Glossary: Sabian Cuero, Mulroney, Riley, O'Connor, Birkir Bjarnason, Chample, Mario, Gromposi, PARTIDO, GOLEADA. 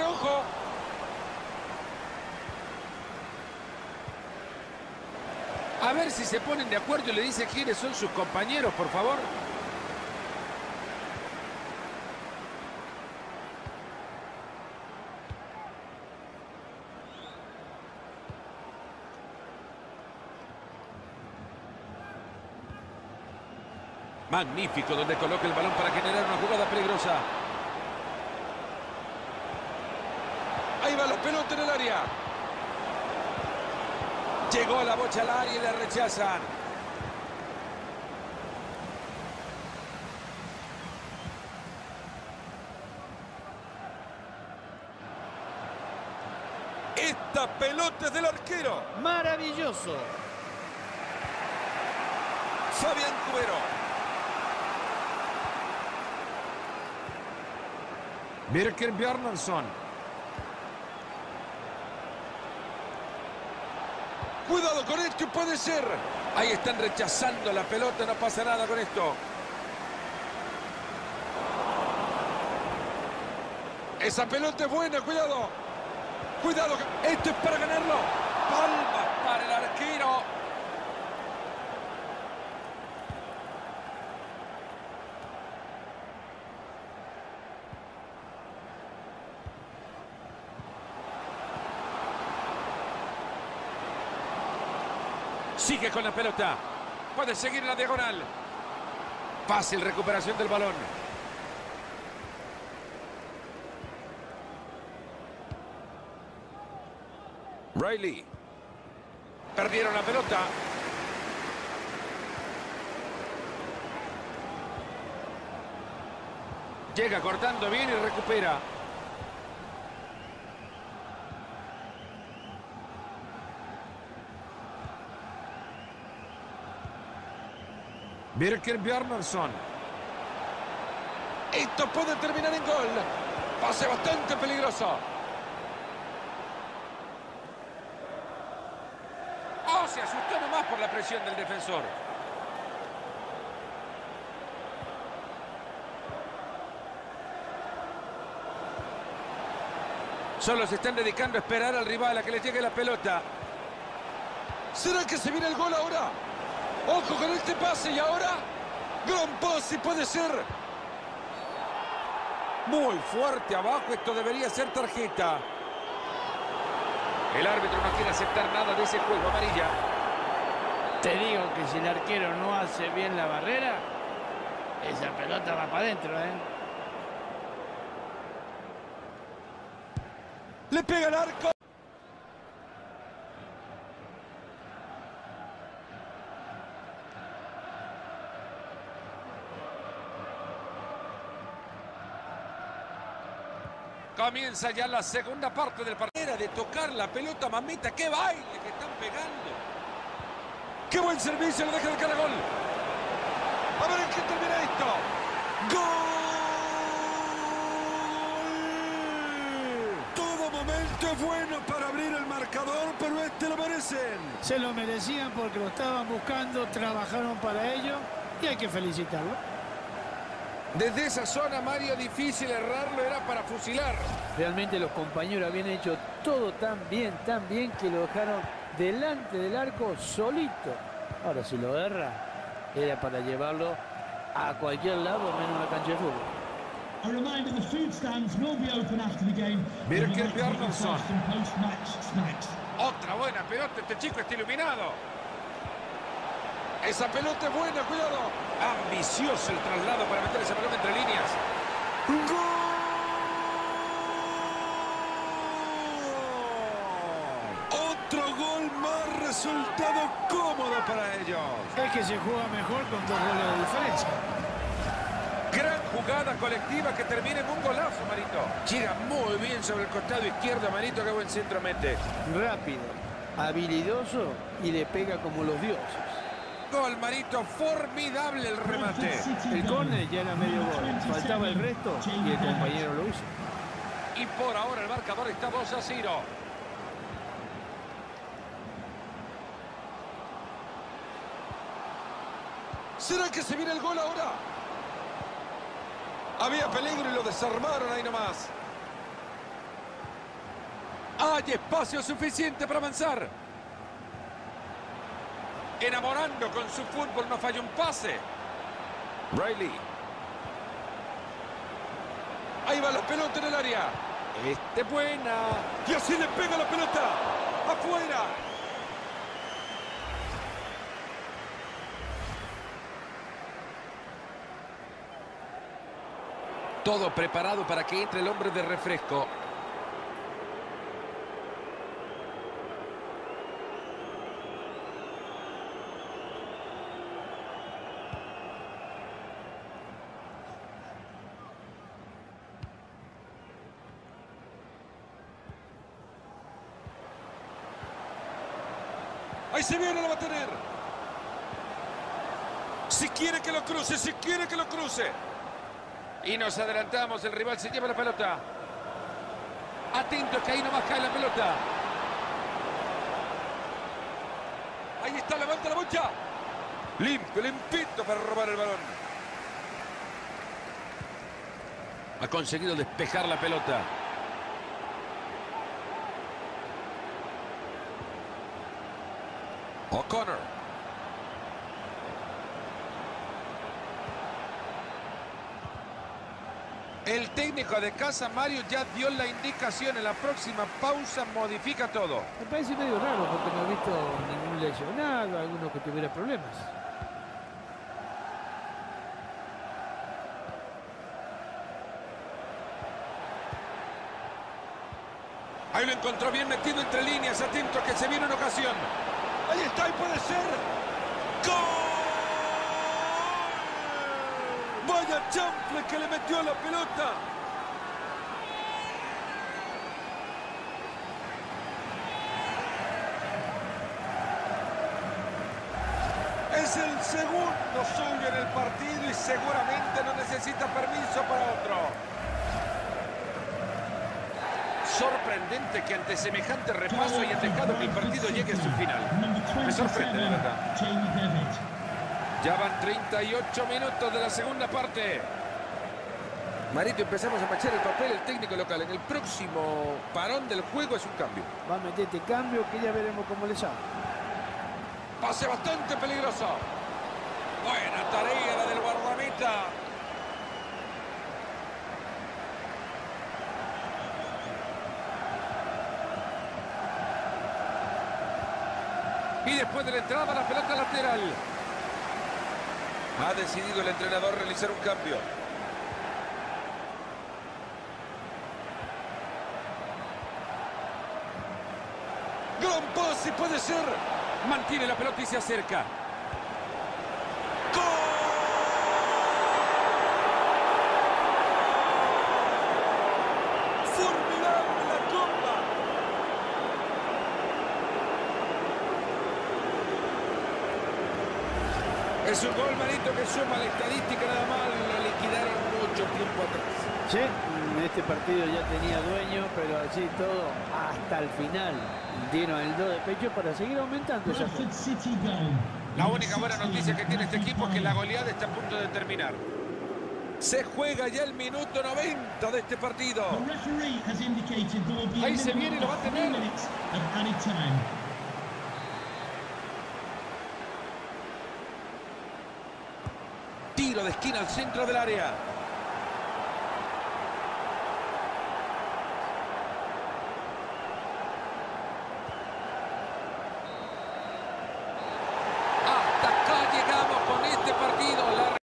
¡Ojo! A ver si se ponen de acuerdo y le dicen quiénes son sus compañeros, por favor. Magnífico, donde coloca el balón para generar una jugada peligrosa. Ahí va la pelota en el área. Llegó la bocha al área y la rechazan. Esta pelota es del arquero. Maravilloso. Sabian Cuero. Birkir Bjarnason. Cuidado con esto, puede ser. Ahí están rechazando la pelota, no pasa nada con esto. Esa pelota es buena, cuidado. Cuidado, esto es para ganarlo. Palmas para el arquero. Sigue con la pelota. Puede seguir la diagonal. Fácil recuperación del balón. Riley. Perdieron la pelota. Llega cortando bien y recupera. Birkir Bjarnason. Esto puede terminar en gol. Pase bastante peligroso. Oh, se asustó nomás por la presión del defensor. Solo se están dedicando a esperar al rival a que le llegue la pelota. ¿Será que se viene el gol ahora? ¡Ojo con este pase! Y ahora, Gromposi puede ser. Muy fuerte abajo, esto debería ser tarjeta. El árbitro no quiere aceptar nada de ese juego, amarilla. Te digo que si el arquero no hace bien la barrera, esa pelota va para adentro, ¿eh? ¡Le pega el arco! Comienza ya la segunda parte del partido. De tocar la pelota, mamita, qué baile que están pegando. Qué buen servicio, lo deja de cara, gol. A ver en qué termina esto. ¡Gol! Todo momento es bueno para abrir el marcador, pero este lo merecen. Se lo merecían porque lo estaban buscando, trabajaron para ello y hay que felicitarlo. Desde esa zona, Mario, difícil errarlo, era para fusilar. Realmente los compañeros habían hecho todo tan bien, que lo dejaron delante del arco solito. Ahora, si lo erra, era para llevarlo a cualquier lado, menos la cancha de fútbol. Birkir Bjarnason. Otra buena pelota, este chico está iluminado. Esa pelota es buena, cuidado. Ambicioso el traslado para meter ese balón entre líneas. ¡Gol! Otro gol más, resultado cómodo para ellos. Es que se juega mejor con 2 goles de diferencia. Gran jugada colectiva que termina en un golazo, Marito. Llega muy bien sobre el costado izquierdo, Marito, que buen centro mete. Rápido, habilidoso y le pega como los dioses. Gol, Marito, formidable el remate. El córner ya era medio gol, faltaba el resto y el compañero lo usa. Y por ahora el marcador está 2-0. ¿Será que se viene el gol ahora? Había peligro y lo desarmaron ahí nomás. Hay espacio suficiente para avanzar. Enamorando con su fútbol, no falla un pase. Riley. Ahí va la pelota en el área. Este buena. Y así le pega la pelota. Afuera. Todo preparado para que entre el hombre de refresco. Ahí se viene, lo va a tener. Si quiere que lo cruce, si quiere que lo cruce. Y nos adelantamos, el rival se lleva la pelota. Atentos que ahí nomás cae la pelota. Ahí está, levanta la bocha. Limpio, limpito para robar el balón. Ha conseguido despejar la pelota. O'Connor. El técnico de casa, Mario, ya dio la indicación. En la próxima pausa modifica todo. Me parece medio raro porque no he visto ningún lesionado, alguno que tuviera problemas. Ahí lo encontró bien metido entre líneas. Atento que se viene una ocasión. Ahí está, y puede ser. ¡Gol! Vaya Chample que le metió la pelota. Es el segundo suyo en el partido y seguramente no necesita permiso para otro. Sorprendente que ante semejante repaso hayan dejado que el partido llegue a su final. Me sorprende, la verdad. Ya van 38 minutos de la segunda parte. Marito, empezamos a machar el papel el técnico local. En el próximo parón del juego es un cambio. Va a meter este cambio que ya veremos cómo le llama. Pase bastante peligroso. Buena tarea la del guardameta. Y después de la entrada, la pelota lateral. Ha decidido el entrenador realizar un cambio. Gromposi puede ser. Mantiene la pelota y se acerca. ¡Gol! ¡Formidable la copa! Es un gol, Marito, que suma la estadística nada más. Lo liquidaron mucho tiempo atrás. Sí, este partido ya tenía dueño, pero así todo, hasta el final, dieron el do de pecho para seguir aumentando esa cosa. La única buena noticia que tiene este equipo es que la goleada está a punto de terminar. Se juega ya el minuto 90 de este partido. Ahí se viene y lo va a tener. Tiro de esquina al centro del área.